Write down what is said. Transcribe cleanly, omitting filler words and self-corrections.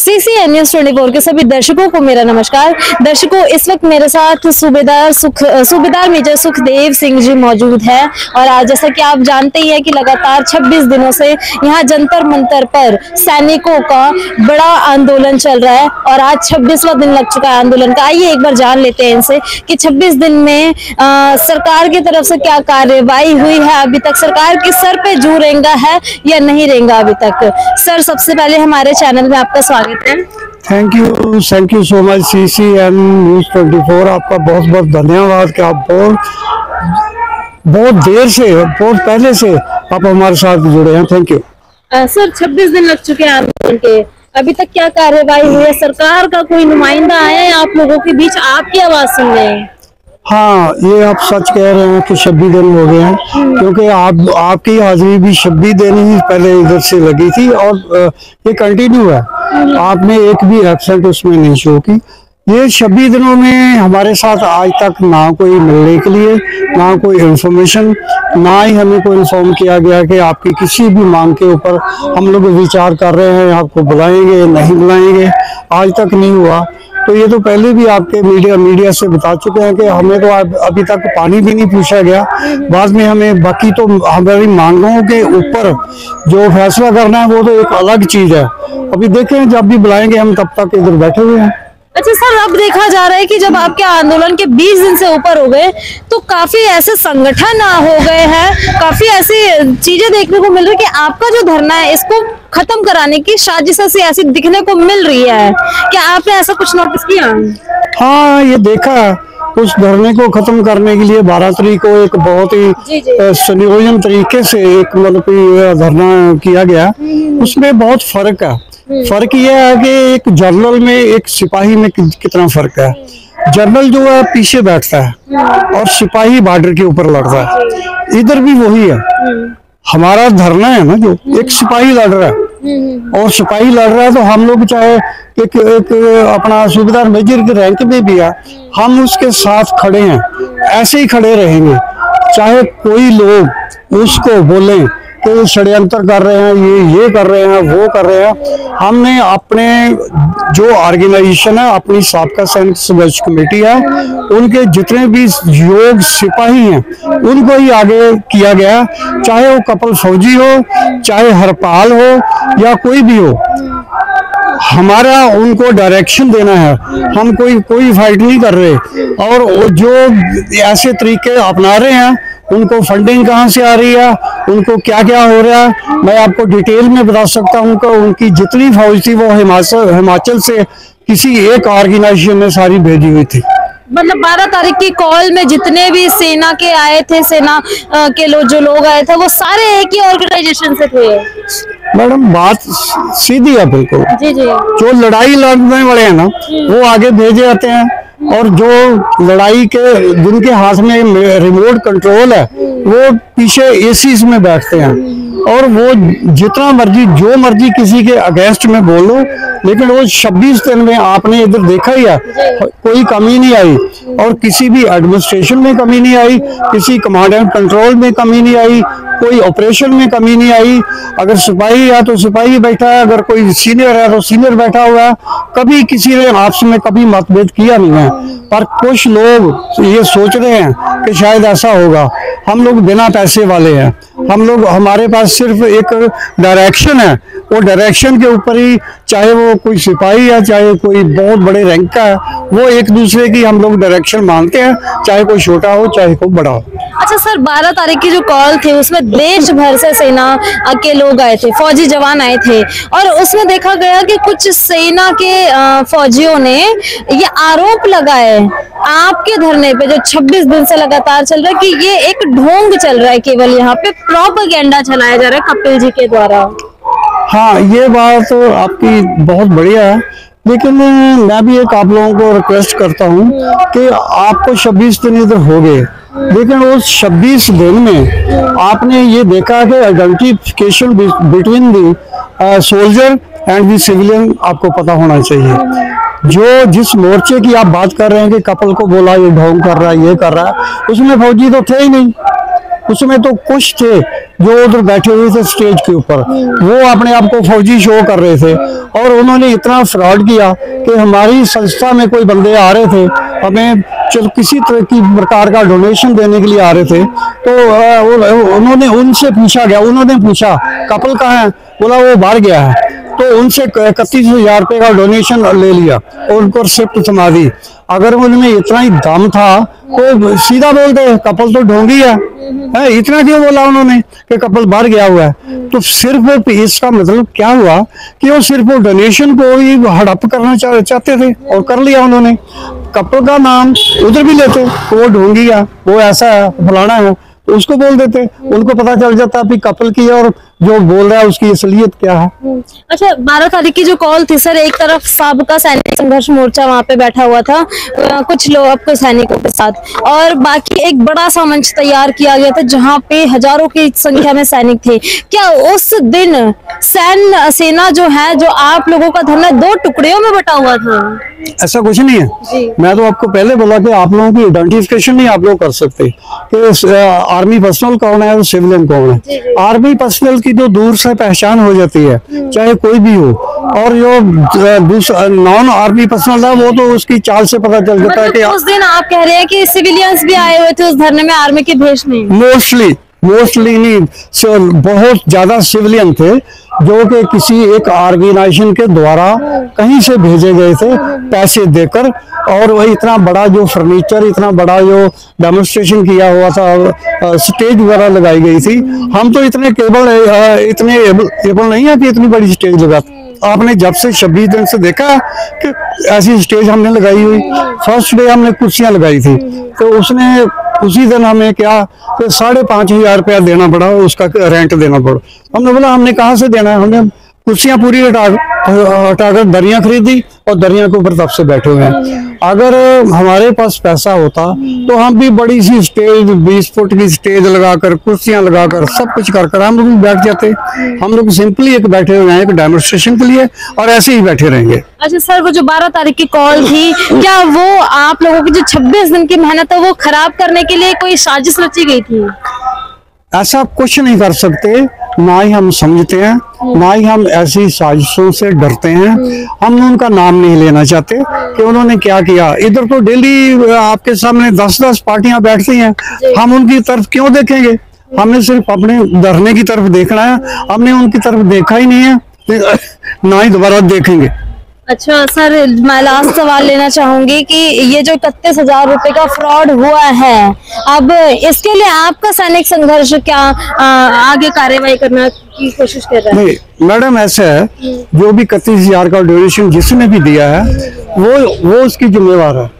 CCN news 24 के सभी दर्शकों को मेरा नमस्कार। दर्शकों, इस वक्त मेरे साथ सूबेदार मेजर सुखदेव सिंह जी मौजूद है और आज जैसा कि आप जानते ही है कि लगातार 26 दिनों से यहाँ जंतर मंतर पर सैनिकों का बड़ा आंदोलन चल रहा है और आज 26वां दिन लग चुका है आंदोलन का। आइए एक बार जान लेते हैं इनसे कि 26 दिन में सरकार की तरफ से क्या कार्यवाही हुई है, अभी तक सरकार के सर पे जू रेंगा है या नहीं रेंगा अभी तक। सर, सबसे पहले हमारे चैनल में आपका स्वागत है। Thank you so much CCN news 24, आपका बहुत बहुत धन्यवाद कि आप बहुत देर से, बहुत पहले से आप हमारे साथ जुड़े हैं। Thank you. सर, 26 दिन लग चुके हैं आंदोलन के, अभी तक क्या कार्यवाही हुई है? सरकार का कोई नुमाइंदा आया है आप लोगों के बीच? आपकी आवाज सुन रहे हैं। हाँ, ये आप सच कह रहे हैं कि 26 दिन हो गए हैं, क्योंकि आपकी हाजिरी भी 26 दिन ही पहले इधर से लगी थी और ये कंटिन्यू है। आपने एक भी एब्सेंट उसमें नहीं शो की। ये 26 दिनों में हमारे साथ आज तक ना कोई मिलने के लिए, ना कोई इंफॉर्मेशन, ना ही हमें कोई इन्फॉर्म किया गया कि आपकी किसी भी मांग के ऊपर हम लोग विचार कर रहे हैं, आपको बुलाएंगे नहीं बुलाएंगे, आज तक नहीं हुआ। तो ये तो पहले भी आपके मीडिया से बता चुके हैं कि हमें तो अभी तक पानी भी नहीं पूछा गया। बाद में हमें बाकी तो हमारी मांगों के ऊपर जो फैसला करना है वो तो एक अलग चीज है। अभी देखें, जब भी बुलाएंगे हम तब तक इधर बैठे हुए हैं। अच्छा सर, अब देखा जा रहा है कि जब आपके आंदोलन के 20 दिन से ऊपर हो गए तो काफी ऐसे संगठन हो गए हैं, काफी ऐसी चीजें देखने को मिल रही है कि आपका जो धरना है इसको खत्म कराने की साजिश ऐसी दिखने को मिल रही है। क्या आपने ऐसा कुछ नोटिस किया? हाँ, ये देखा। उस धरने को खत्म करने के लिए 12 तारीख को एक बहुत ही संयोजन तरीके से एक मतलब धरना किया गया। उसमें बहुत फर्क है। फर्क यह है कि एक जनरल में एक सिपाही में कितना फर्क है। जनरल जो है पीछे बैठता है और सिपाही बॉर्डर के ऊपर लड़ता है। इधर भी वही है, हमारा धरना है ना, जो एक सिपाही लड़ रहा है और सिपाही लड़ रहा है तो हम लोग चाहे एक अपना सूबेदार मेजर के रैंक में भी है, हम उसके साथ खड़े हैं, ऐसे ही खड़े रहेंगे। चाहे कोई लोग उसको बोले तो षड्यंत्र कर रहे हैं, ये कर रहे हैं, वो कर रहे हैं। हमने अपने जो ऑर्गेनाइजेशन है, अपनी साबका सैनिक संघर्ष कमेटी है, उनके जितने भी योग सिपाही हैं उनको ही आगे किया गया। चाहे वो कपिल फौजी हो, चाहे हरपाल हो या कोई भी हो, हमारा उनको डायरेक्शन देना है। हम कोई फाइट नहीं कर रहे और जो ऐसे तरीके अपना रहे हैं उनको फंडिंग कहाँ से आ रही है, उनको क्या क्या हो रहा है, मैं आपको डिटेल में बता सकता हूँ कि उनकी जितनी फौज थी वो हिमाचल से किसी एक ऑर्गेनाइजेशन ने सारी भेजी हुई थी। मतलब 12 तारीख की कॉल में जितने भी सेना के आए थे, सेना के लोग जो लोग आए थे वो सारे एक ही ऑर्गेनाइजेशन से थे। मैडम, बात सीधी है बिल्कुल। जी जी। जो लड़ाई लड़ने वाले हैं ना वो आगे भेजे जाते हैं और जो लड़ाई के जिनके हाथ में रिमोट कंट्रोल है वो पीछे एसीज में बैठते हैं और वो जितना मर्जी जो मर्जी किसी के अगेंस्ट में बोलो, लेकिन वो 26 दिन में आपने इधर देखा ही है कोई कमी नहीं आई और किसी भी एडमिनिस्ट्रेशन में कमी नहीं आई, किसी कमांड एंड कंट्रोल में कमी नहीं आई, कोई ऑपरेशन में कमी नहीं आई। अगर सिपाही है तो सिपाही बैठा है, अगर कोई सीनियर है तो सीनियर बैठा हुआ है। कभी किसी ने आपस में कभी मतभेद किया नहीं है। पर कुछ लोग ये सोच रहे हैं कि शायद ऐसा होगा। हम लोग बिना पैसे वाले हैं, हम लोग, हमारे पास सिर्फ एक डायरेक्शन है, वो डायरेक्शन के ऊपर ही, चाहे वो कोई सिपाही है चाहे कोई बहुत बड़े रैंक का है, वो एक दूसरे की हम लोग डायरेक्शन मानते हैं, चाहे कोई छोटा हो चाहे कोई बड़ा हो। अच्छा सर, 12 तारीख की जो कॉल थी उसमें देश भर से सेना के लोग आए थे, फौजी जवान आए थे और उसमें देखा गया कि कुछ सेना के फौजियों ने ये आरोप लगाए आपके धरने पे जो 26 दिन से लगातार चल रहा है कि ये एक ढोंग चल रहा है, केवल यहाँ पे प्रोपेगेंडा चलाया जा रहा है कपिल जी के द्वारा। हाँ, ये बात तो आपकी बहुत बढ़िया है, लेकिन मैं भी एक आप लोगों को रिक्वेस्ट करता हूँ कि आपको 26 दिन इधर हो गए, लेकिन उस 26 दिन में आपने ये देखा कि identification between the soldier and the civilian आपको पता होना चाहिए। जो जिस मोर्चे की आप बात कर रहे हैं कि कपल को बोला ये ढोंग कर रहा है, ये कर रहा है, उसमें फौजी तो थे ही नहीं। उसमें तो कुछ थे जो उधर बैठे हुए थे स्टेज के ऊपर, वो अपने आप को फौजी शो कर रहे थे और उन्होंने इतना फ्रॉड किया कि हमारी संस्था में कोई बंदे आ रहे थे, हमें चलो किसी तरह की प्रकार का डोनेशन देने के लिए आ रहे थे, तो उन्होंने उनसे पूछा गया, उन्होंने पूछा कपल कहाँ है, बोला वो बाहर गया है, तो उनसे 31,000 रुपये का डोनेशन ले लिया और उनको रिसिप्ट थमा दी। अगर उनमें इतना ही दम था तो सीधा बोलते कपल तो ढोंगी है, इतना क्यों बोला उन्होंने कि कपल बाहर गया हुआ है। तो सिर्फ इसका मतलब क्या हुआ कि वो सिर्फ वो डोनेशन को ही हड़प करना चाहते थे और कर लिया उन्होंने। कपल का नाम उधर भी लेते तो वो ढोंगी है, वो ऐसा है, फलाना है, उसको बोल देते, उनको पता चल जाता है कपल की और जो बोल रहा है उसकी असलियत क्या है। अच्छा, 12 तारीख की जो कॉल थी सर, एक तरफ सबका सैनिक संघर्ष मोर्चा वहाँ पे बैठा हुआ था, कुछ लोग आपको सैनिकों के साथ, और बाकी एक बड़ा सा मंच तैयार किया गया था जहाँ पे हजारों की संख्या में सैनिक थे। क्या उस दिन सेना जो है, जो आप लोगों का धरना 2 टुकड़ियों में बटा हुआ था? ऐसा कुछ नहीं है, मैं तो आपको पहले बोला कि आप लोगों की आइडेंटिफिकेशन नहीं आप लोग कर सकते कि आर्मी पर्सनल कौन है और सिविलियन कौन है। आर्मी पर्सनल की तो दूर से पहचान हो जाती है, चाहे कोई भी हो, और जो नॉन आर्मी पर्सनल है वो तो उसकी चाल से पता चल जाता है। कि उस दिन आप कह रहे हैं कि सिविलियंस भी आए हुए थे उस धरने में, आर्मी के भेष नहीं, मोस्टली नहीं, बहुत ज्यादा सिविलियन थे जो कि किसी एक ऑर्गेनाइजेशन के द्वारा कहीं से भेजे गए थे पैसे देकर, और वही इतना बड़ा जो फर्नीचर, इतना बड़ा जो डेमोन्स्ट्रेशन किया हुआ था, स्टेज वगैरह लगाई गई थी। हम तो इतने एबल नहीं है कि इतनी बड़ी स्टेज लगाते। आपने जब से 26 दिन से देखा कि ऐसी स्टेज हमने लगाई हुई, फर्स्ट डे हमने कुर्सियां लगाई थी तो उसने उसी दिन हमें क्या 5,500 रुपया देना पड़ा, उसका रेंट देना पड़ा। हमने बोला हमने कहाँ से देना है, हमने कुर्सियां पूरी हटाकर दरियां खरीदी और दरियां के ऊपर तब से बैठे हुए हैं। अगर हमारे पास पैसा होता तो हम भी बड़ी सी स्टेज, 20 फुट की स्टेज लगाकर, कुर्सियां लगाकर, सब कुछ कर कर हम लोग भी बैठ जाते। हम लोग सिंपली एक बैठे हुए हैं एक डेमोन्स्ट्रेशन के लिए और ऐसे ही बैठे रहेंगे। अच्छा सर, वो जो 12 तारीख की कॉल थी, क्या वो आप लोगों की जो 26 दिन की मेहनत है वो खराब करने के लिए कोई साजिश रची गई थी? ऐसा कुछ नहीं कर सकते, ना ही हम समझते हैं, ना ही हम ऐसी साजिशों से डरते हैं। हम उनका नाम नहीं लेना चाहते कि उन्होंने क्या किया। इधर तो डेली आपके सामने 10-10 पार्टियां बैठती हैं, हम उनकी तरफ क्यों देखेंगे? हमने सिर्फ अपने डरने की तरफ देखना है, हमने उनकी तरफ देखा ही नहीं है, ना ही दोबारा देखेंगे। अच्छा सर, मैं लास्ट सवाल लेना चाहूंगी कि ये जो 31,000 रुपए का फ्रॉड हुआ है, अब इसके लिए आपका सैनिक संघर्ष क्या आगे कार्रवाई करना की कोशिश कर रहा है? मैडम ऐसा है, जो भी 31,000 का डोनेशन जिसने भी दिया है वो उसकी जिम्मेवार है।